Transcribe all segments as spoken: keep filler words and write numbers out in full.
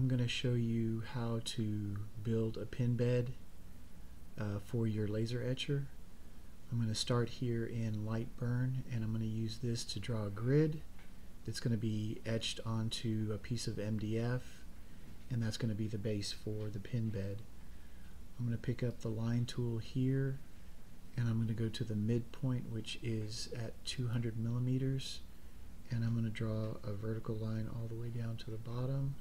I'm going to show you how to build a pin bed uh, for your laser etcher. I'm going to start here in Lightburn, and I'm going to use this to draw a grid that's going to be etched onto a piece of M D F, and that's going to be the base for the pin bed. I'm going to pick up the line tool here, and I'm going to go to the midpoint, which is at two hundred millimeters, and I'm going to draw a vertical line all the way down to the bottom,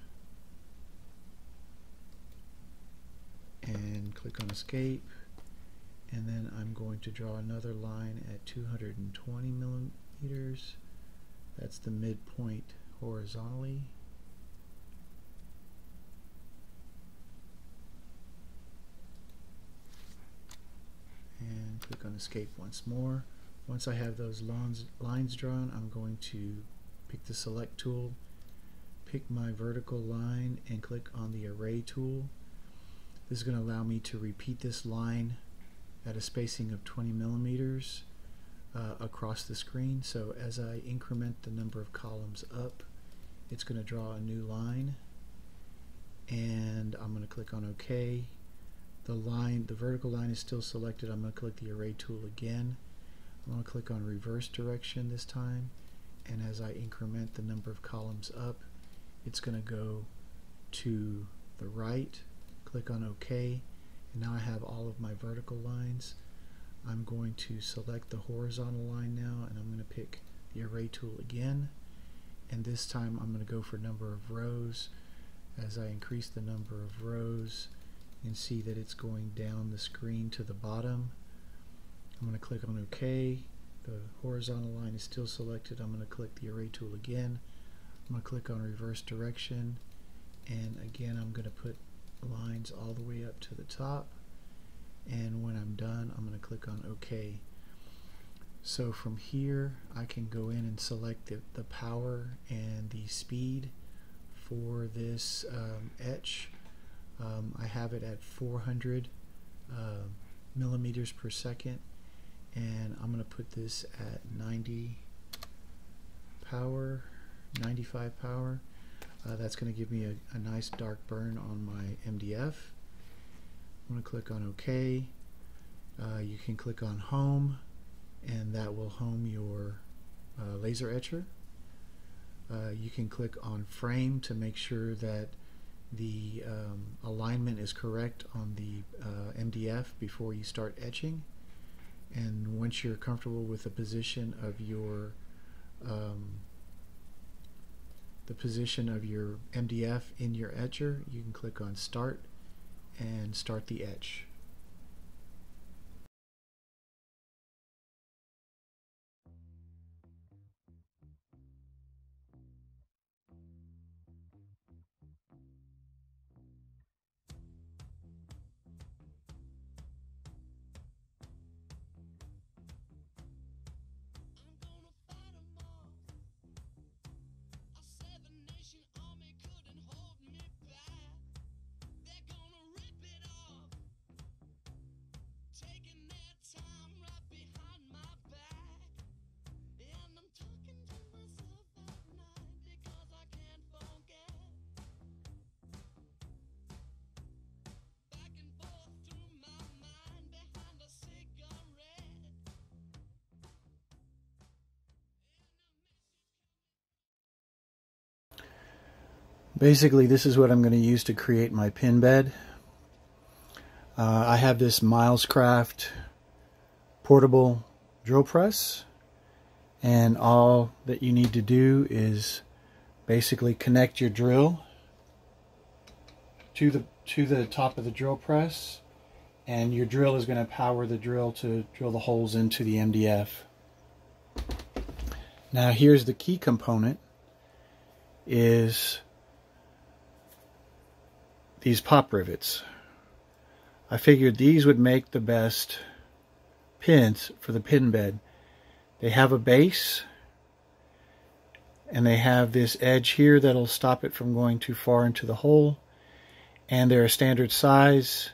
and click on escape, and then I'm going to draw another line at two hundred twenty millimeters. That's the midpoint horizontally. And click on escape once more. Once I have those lines, lines drawn, I'm going to pick the select tool, pick my vertical line, and click on the array tool. This is going to allow me to repeat this line at a spacing of twenty millimeters uh, across the screen. So as I increment the number of columns up, it's going to draw a new line, and I'm going to click on OK. The line, the vertical line, is still selected. I'm going to click the array tool again. I'm going to click on reverse direction this time, and as I increment the number of columns up, it's going to go to the right. Click on OK. And now I have all of my vertical lines. I'm going to select the horizontal line now, and I'm going to pick the array tool again, and this time I'm going to go for number of rows. As I increase the number of rows, you can see that it's going down the screen to the bottom. I'm going to click on OK. The horizontal line is still selected. I'm going to click the array tool again. I'm going to click on reverse direction, and again I'm going to put lines all the way up to the top, and when I'm done I'm going to click on OK. So from here I can go in and select the, the power and the speed for this um, etch. Um, I have it at four hundred uh, millimeters per second, and I'm going to put this at ninety power, ninety-five power. Uh, that's going to give me a, a nice dark burn on my M D F. I'm going to click on OK. Uh, you can click on Home, and that will home your uh, laser etcher. Uh, you can click on Frame to make sure that the um, alignment is correct on the uh, M D F before you start etching. And once you're comfortable with the position of your um, the position of your M D F in your etcher, you can click on Start and start the etch. Basically, this is what I'm going to use to create my pin bed. Uh, I have this Milescraft portable drill press, and all that you need to do is basically connect your drill to the to the top of the drill press, and your drill is going to power the drill to drill the holes into the M D F. Now, here's the key component: is these pop rivets. I figured these would make the best pins for the pin bed. They have a base, and they have this edge here that'll stop it from going too far into the hole, and they're a standard size.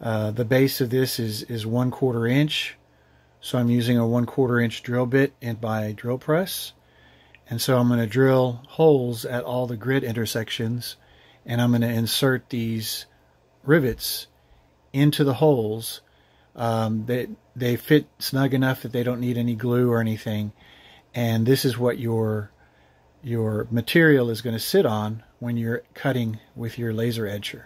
Uh, the base of this is, is one quarter inch, so I'm using a one quarter inch drill bit in my drill press, And so I'm going to drill holes at all the grid intersections, and I'm going to insert these rivets into the holes. Um, they, they fit snug enough that they don't need any glue or anything. And this is what your, your material is going to sit on when you're cutting with your laser edger.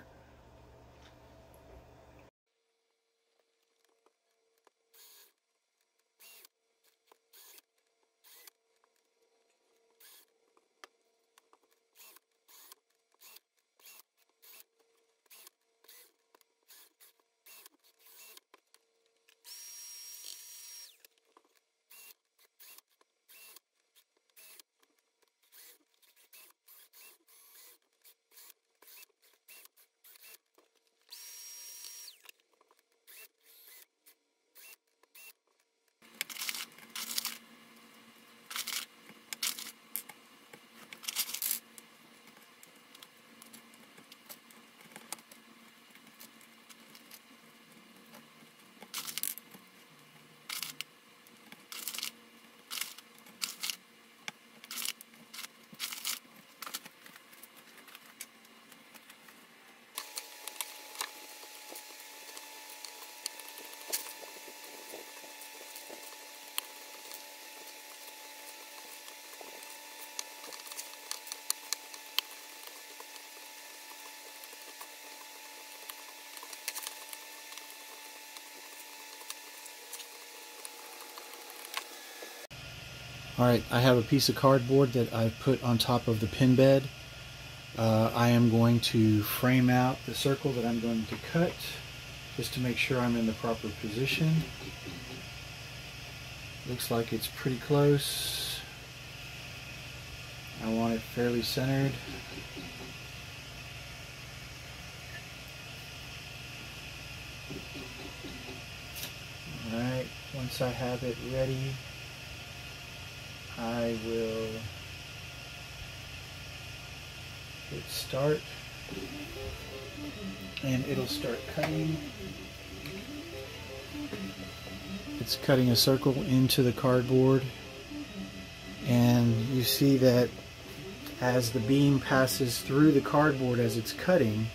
Alright, I have a piece of cardboard that I've put on top of the pin bed. Uh, I am going to frame out the circle that I'm going to cut, just to make sure I'm in the proper position. Looks like it's pretty close. I want it fairly centered. Alright, once I have it ready, I will hit start, and it'll start cutting. It's cutting a circle into the cardboard, and you see that as the beam passes through the cardboard as it's cutting,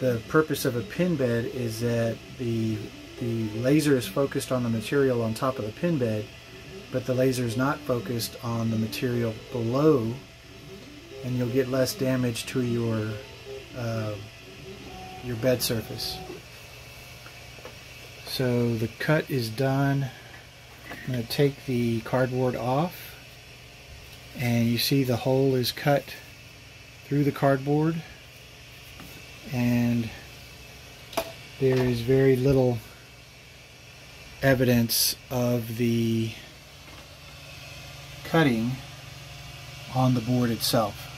the purpose of a pin bed is that the, the laser is focused on the material on top of the pin bed, but the laser is not focused on the material below, and you'll get less damage to your uh, your bed surface. So the cut is done. I'm going to take the cardboard off, and you see the hole is cut through the cardboard, and there is very little evidence of the cutting on the board itself.